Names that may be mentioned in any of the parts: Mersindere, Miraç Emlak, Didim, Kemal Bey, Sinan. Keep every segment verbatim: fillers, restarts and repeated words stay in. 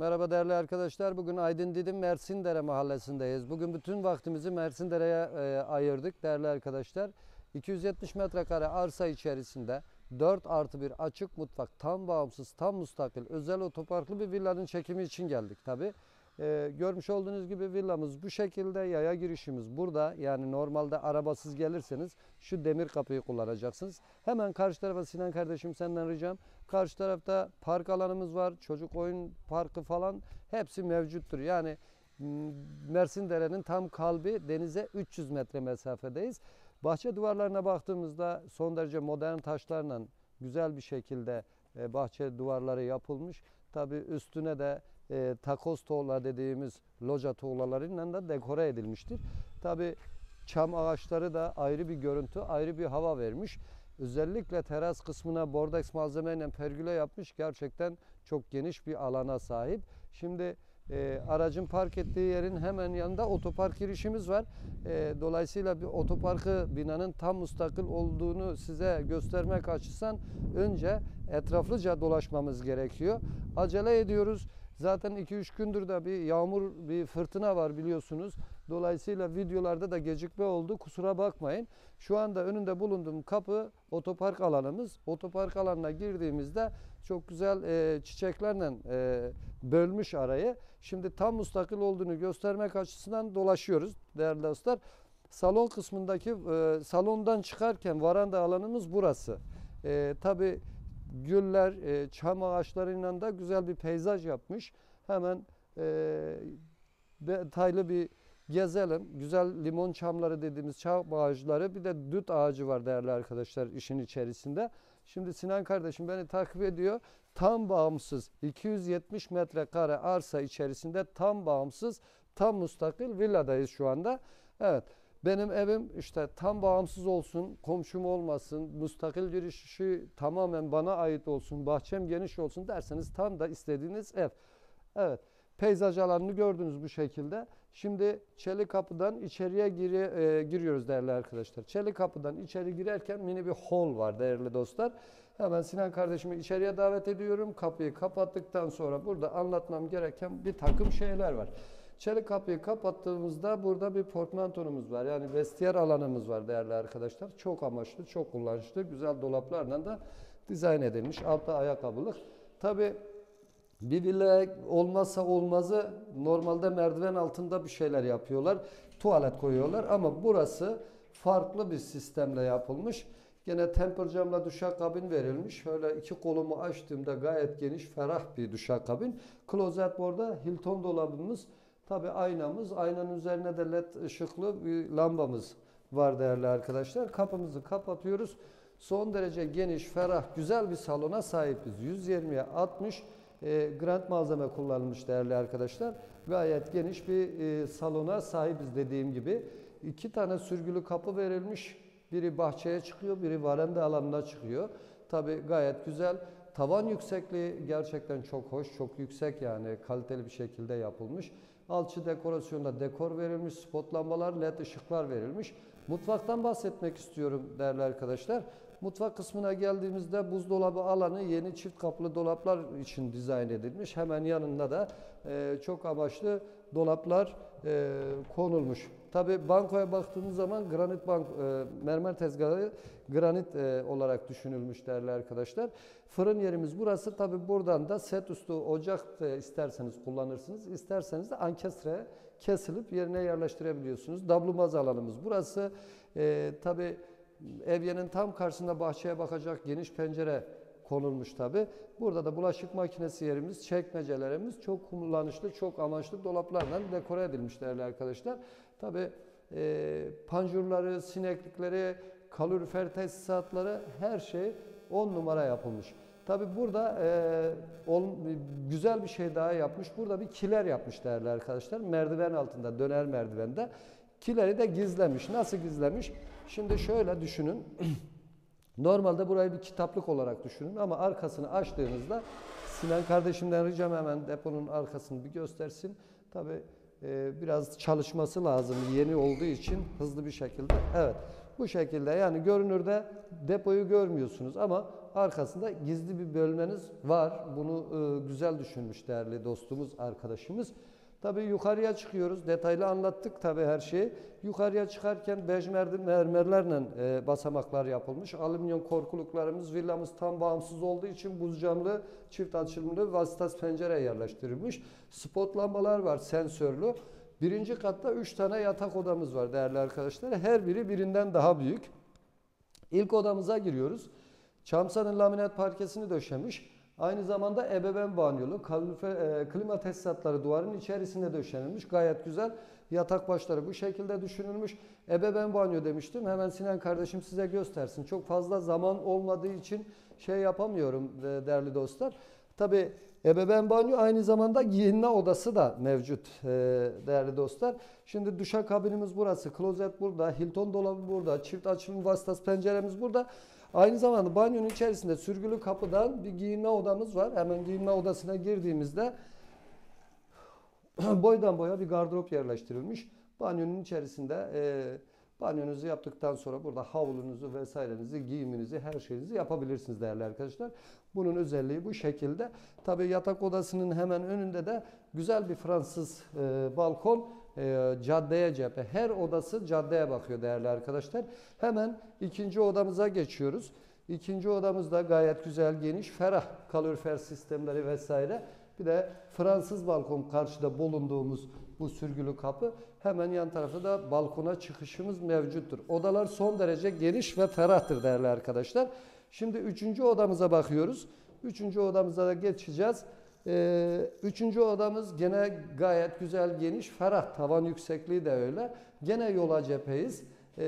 Merhaba değerli arkadaşlar. Bugün Aydın Didim Mersindere mahallesindeyiz. Bugün bütün vaktimizi Mersindere'ye e, ayırdık değerli arkadaşlar. iki yüz yetmiş metrekare arsa içerisinde dört artı bir açık mutfak, tam bağımsız, tam müstakil, özel otoparklı bir villanın çekimi için geldik tabi. E, görmüş olduğunuz gibi villamız bu şekilde, yaya girişimiz burada. Yani normalde arabasız gelirseniz şu demir kapıyı kullanacaksınız. Hemen karşı tarafa, Sinan kardeşim senden ricam, karşı tarafta park alanımız var, çocuk oyun parkı falan hepsi mevcuttur. Yani Mersindere'nin tam kalbi, denize üç yüz metre mesafedeyiz. Bahçe duvarlarına baktığımızda son derece modern taşlarla güzel bir şekilde e, bahçe duvarları yapılmış. Tabi üstüne de E, takoz tuğla dediğimiz loca tuğlalarıyla da dekore edilmiştir. Tabi çam ağaçları da ayrı bir görüntü, ayrı bir hava vermiş. Özellikle teras kısmına bordeks malzemeyle pergüle yapmış. Gerçekten çok geniş bir alana sahip. Şimdi e, aracın park ettiği yerin hemen yanında otopark girişimiz var. E, dolayısıyla bir otoparkı, binanın tam müstakil olduğunu size göstermek açısından önce etraflıca dolaşmamız gerekiyor. Acele ediyoruz. Zaten iki üç gündür de bir yağmur, bir fırtına var biliyorsunuz. Dolayısıyla videolarda da gecikme oldu. Kusura bakmayın. Şu anda önünde bulunduğum kapı otopark alanımız. Otopark alanına girdiğimizde çok güzel e, çiçeklerle e, bölmüş arayı. Şimdi tam müstakil olduğunu göstermek açısından dolaşıyoruz değerli dostlar. Salon kısmındaki e, salondan çıkarken varanda alanımız burası. E, tabii güller, e, çam ağaçlarıyla da güzel bir peyzaj yapmış. Hemen e, detaylı bir gezelim. Güzel limon çamları dediğimiz çam ağaçları, bir de düt ağacı var değerli arkadaşlar işin içerisinde. Şimdi Sinan kardeşim beni takip ediyor. Tam bağımsız iki yüz yetmiş metrekare arsa içerisinde tam bağımsız, tam müstakil villadayız şu anda. Evet. Benim evim işte tam bağımsız olsun, komşum olmasın, müstakil girişi tamamen bana ait olsun, bahçem geniş olsun derseniz tam da istediğiniz ev. Evet, peyzaj alanını gördünüz bu şekilde. Şimdi çelik kapıdan içeriye giri, e, giriyoruz değerli arkadaşlar. Çelik kapıdan içeri girerken mini bir hol var değerli dostlar. Hemen Sinan kardeşimi içeriye davet ediyorum. Kapıyı kapattıktan sonra burada anlatmam gereken bir takım şeyler var. Çelik kapıyı kapattığımızda burada bir portmantonumuz var. Yani vestiyer alanımız var değerli arkadaşlar. Çok amaçlı, çok kullanışlı, güzel dolaplarla da dizayn edilmiş. Altta ayakkabılık. Tabii bir villa olmazsa olmazı, normalde merdiven altında bir şeyler yapıyorlar. Tuvalet koyuyorlar ama burası farklı bir sistemle yapılmış. Gene temper camla duşakabin verilmiş. Şöyle iki kolumu açtığımda gayet geniş, ferah bir duşakabin. Klozet burada, Hilton dolabımız. Tabii aynamız, aynanın üzerine de led ışıklı bir lambamız var değerli arkadaşlar. Kapımızı kapatıyoruz. Son derece geniş, ferah, güzel bir salona sahibiz. yüz yirmiye altmış e, grant malzeme kullanılmış değerli arkadaşlar. Gayet geniş bir e, salona sahibiz dediğim gibi. İki tane sürgülü kapı verilmiş. Biri bahçeye çıkıyor, biri varanda alanına çıkıyor. Tabii gayet güzel. Tavan yüksekliği gerçekten çok hoş, çok yüksek, yani kaliteli bir şekilde yapılmış. Alçı dekorasyonda dekor verilmiş, spot lambalar, led ışıklar verilmiş. Mutfaktan bahsetmek istiyorum değerli arkadaşlar. Mutfak kısmına geldiğimizde buzdolabı alanı yeni çift kaplı dolaplar için dizayn edilmiş. Hemen yanında da e, çok amaçlı dolaplar e, konulmuş. Tabii bankoya baktığınız zaman granit bank, e, mermer tezgahı granit e, olarak düşünülmüş değerli arkadaşlar. Fırın yerimiz burası. Tabii buradan da set üstü ocak e, isterseniz kullanırsınız. İsterseniz de ankestre kesilip yerine yerleştirebiliyorsunuz. Dablumaz alanımız burası. E, tabii evyenin tam karşısında bahçeye bakacak geniş pencere konulmuş tabi. Burada da bulaşık makinesi yerimiz, çekmecelerimiz, çok kullanışlı, çok amaçlı dolaplarla dekore edilmiş değerli arkadaşlar. Tabi e, panjurları, sineklikleri, kalorifer tesisatları, her şey on numara yapılmış. Tabi burada e, ol, güzel bir şey daha yapmış. Burada bir kiler yapmış değerli arkadaşlar. Merdiven altında, döner merdivende. Kileri de gizlemiş. Nasıl gizlemiş? Şimdi şöyle düşünün. Normalde burayı bir kitaplık olarak düşünün ama arkasını açtığınızda, Sinan kardeşimden ricam hemen deponun arkasını bir göstersin. Tabii e, biraz çalışması lazım yeni olduğu için hızlı bir şekilde. Evet, bu şekilde, yani görünürde depoyu görmüyorsunuz ama arkasında gizli bir bölmeniz var. Bunu e, güzel düşünmüş değerli dostumuz, arkadaşımız. Tabii yukarıya çıkıyoruz. Detaylı anlattık tabii her şeyi. Yukarıya çıkarken bej mermerlerle e, basamaklar yapılmış. Alüminyum korkuluklarımız, villamız tam bağımsız olduğu için buz camlı, çift açılımlı vasıtas pencere yerleştirilmiş. Spot lambalar var, sensörlü. Birinci katta üç tane yatak odamız var değerli arkadaşlar. Her biri birinden daha büyük. İlk odamıza giriyoruz. Çamsanın laminat parkesini döşemiş. Aynı zamanda ebeveyn banyolu, klima tesisatları duvarın içerisinde döşenilmiş. Gayet güzel. Yatak başları bu şekilde düşünülmüş. Ebeveyn banyo demiştim. Hemen Sinan kardeşim size göstersin. Çok fazla zaman olmadığı için şey yapamıyorum değerli dostlar. Tabii ebeveyn banyo, aynı zamanda giyinme odası da mevcut değerli dostlar. Şimdi duşakabinimiz burası, klozet burada, Hilton dolabı burada, çift açılım vasıtası penceremiz burada. Aynı zamanda banyonun içerisinde sürgülü kapıdan bir giyinme odamız var. Hemen giyinme odasına girdiğimizde boydan boya bir gardırop yerleştirilmiş. Banyonun içerisinde e, banyonuzu yaptıktan sonra burada havlunuzu vesairenizi, giyiminizi, her şeyinizi yapabilirsiniz değerli arkadaşlar. Bunun özelliği bu şekilde. Tabii yatak odasının hemen önünde de güzel bir Fransız e, balkon. E, caddeye cephe. Her odası caddeye bakıyor değerli arkadaşlar. Hemen ikinci odamıza geçiyoruz. İkinci odamız da gayet güzel, geniş, ferah, kalorifer sistemleri vesaire. Bir de Fransız balkon, karşıda bulunduğumuz bu sürgülü kapı. Hemen yan tarafta da balkona çıkışımız mevcuttur. Odalar son derece geniş ve ferahtır değerli arkadaşlar. Şimdi üçüncü odamıza bakıyoruz. Üçüncü odamıza da geçeceğiz. Ee, üçüncü odamız gene gayet güzel, geniş, ferah, tavan yüksekliği de öyle. Gene yola cepheyiz. Ee,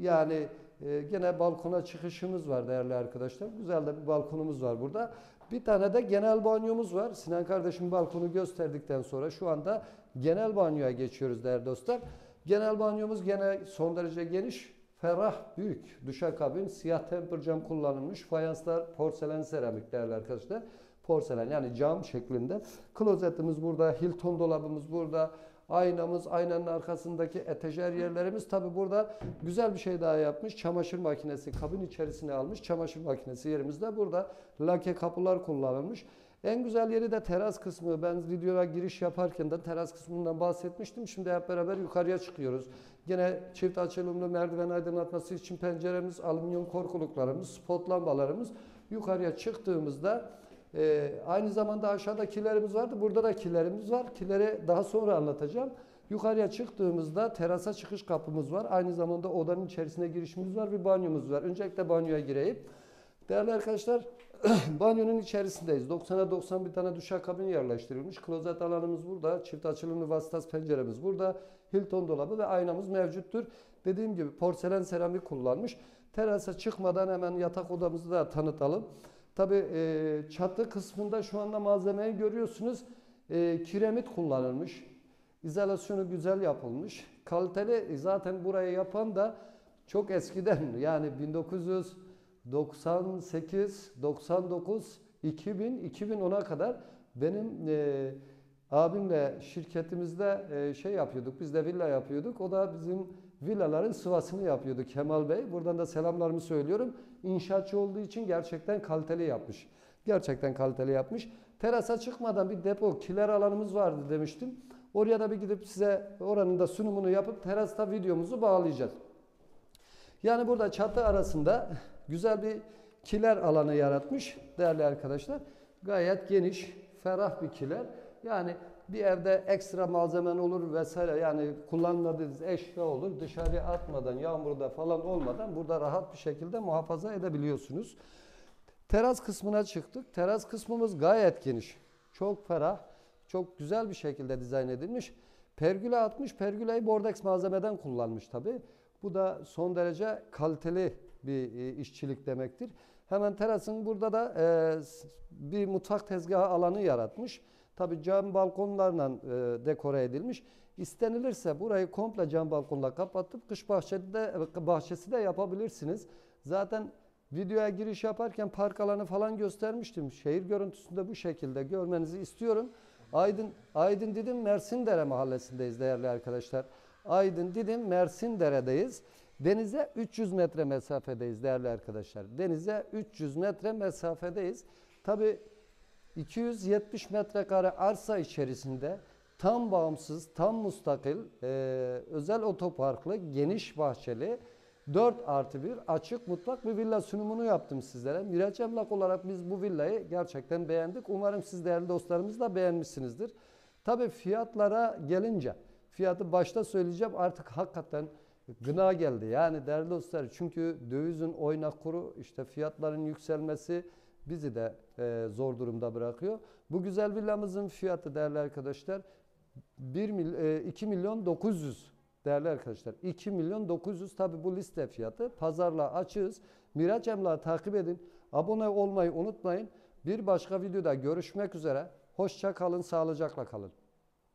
yani e, gene balkona çıkışımız var değerli arkadaşlar. Güzel de bir balkonumuz var burada. Bir tane de genel banyomuz var. Sinan kardeşim balkonu gösterdikten sonra şu anda genel banyoya geçiyoruz değerli dostlar. Genel banyomuz gene son derece geniş, ferah, büyük. Duşakabin, siyah temper cam kullanılmış. Fayanslar porselen seramik değerli arkadaşlar. Porselen yani cam şeklinde. Klozetimiz burada, Hilton dolabımız burada, aynamız, aynanın arkasındaki etajer yerlerimiz. Tabi burada güzel bir şey daha yapmış. Çamaşır makinesi kabın içerisine almış. Çamaşır makinesi yerimizde burada. Lake kapılar kullanılmış. En güzel yeri de teras kısmı. Ben videoya giriş yaparken de teras kısmından bahsetmiştim. Şimdi hep beraber yukarıya çıkıyoruz. Yine çift açılımlı merdiven aydınlatması için penceremiz, alüminyum korkuluklarımız, spot lambalarımız. Yukarıya çıktığımızda Ee, aynı zamanda aşağıda kilerimiz vardı. Burada da kilerimiz var. Kileri daha sonra anlatacağım. Yukarıya çıktığımızda terasa çıkış kapımız var. Aynı zamanda odanın içerisine girişimiz var. Bir banyomuz var. Öncelikle banyoya gireyim. Değerli arkadaşlar, banyonun içerisindeyiz. doksana doksan bir tane duşakabin yerleştirilmiş. Klozet alanımız burada. Çift açılımlı vasıtas penceremiz burada. Hilton dolabı ve aynamız mevcuttur. Dediğim gibi porselen seramik kullanmış. Terasa çıkmadan hemen yatak odamızı da tanıtalım. Tabii e, çatı kısmında şu anda malzemeyi görüyorsunuz. E, kiremit kullanılmış. İzolasyonu güzel yapılmış. Kaliteli, zaten burayı yapan da çok eskiden, yani bin dokuz yüz doksan sekiz, doksan dokuz, iki bin, iki bin ona kadar benim e, abimle şirketimizde e, şey yapıyorduk. Biz de villa yapıyorduk. O da bizim villaların sıvasını yapıyordu Kemal Bey. Buradan da selamlarımı söylüyorum. İnşaatçı olduğu için gerçekten kaliteli yapmış. Gerçekten kaliteli yapmış. Terasa çıkmadan bir depo, kiler alanımız vardı demiştim. Oraya da bir gidip size oranın da sunumunu yapıp terasta videomuzu bağlayacağız. Yani burada çatı arasında güzel bir kiler alanı yaratmış değerli arkadaşlar. Gayet geniş, ferah bir kiler. Yani bir evde ekstra malzemen olur vesaire, yani kullanmadığınız eşya olur, dışarıya atmadan, yağmurda falan olmadan burada rahat bir şekilde muhafaza edebiliyorsunuz. Teras kısmına çıktık. Teras kısmımız gayet geniş. Çok ferah, çok güzel bir şekilde dizayn edilmiş. Pergüle atmış. Pergüleyi bordeks malzemeden kullanmış tabi. Bu da son derece kaliteli bir işçilik demektir. Hemen terasın burada da bir mutfak tezgahı alanı yaratmış. Tabi cam balkonlarla e, dekore edilmiş. İstenilirse burayı komple cam balkonla kapatıp kış bahçede, bahçesi de yapabilirsiniz. Zaten videoya giriş yaparken park alanı falan göstermiştim. Şehir görüntüsünde bu şekilde görmenizi istiyorum. Aydın, Aydın Didim Mersindere mahallesindeyiz değerli arkadaşlar. Aydın Didim Mersindere'deyiz. Denize üç yüz metre mesafedeyiz değerli arkadaşlar. Denize üç yüz metre mesafedeyiz. Tabii iki yüz yetmiş metrekare arsa içerisinde tam bağımsız, tam müstakil, e, özel otoparklı, geniş bahçeli dört artı bir açık mutlak bir villa sunumunu yaptım sizlere. Miraç Emlak olarak biz bu villayı gerçekten beğendik. Umarım siz değerli dostlarımız da beğenmişsinizdir. Tabii fiyatlara gelince, fiyatı başta söyleyeceğim, artık hakikaten gına geldi. Yani değerli dostlar, çünkü dövizin oynak kuru, işte fiyatların yükselmesi bizi de e, zor durumda bırakıyor. Bu güzel villamızın fiyatı değerli arkadaşlar iki milyon dokuz yüz değerli arkadaşlar. iki milyon dokuz yüz, tabi bu liste fiyatı. Pazarla açığız. Miraç Emlak'ı takip edin. Abone olmayı unutmayın. Bir başka videoda görüşmek üzere. Hoşça kalın, sağlıcakla kalın.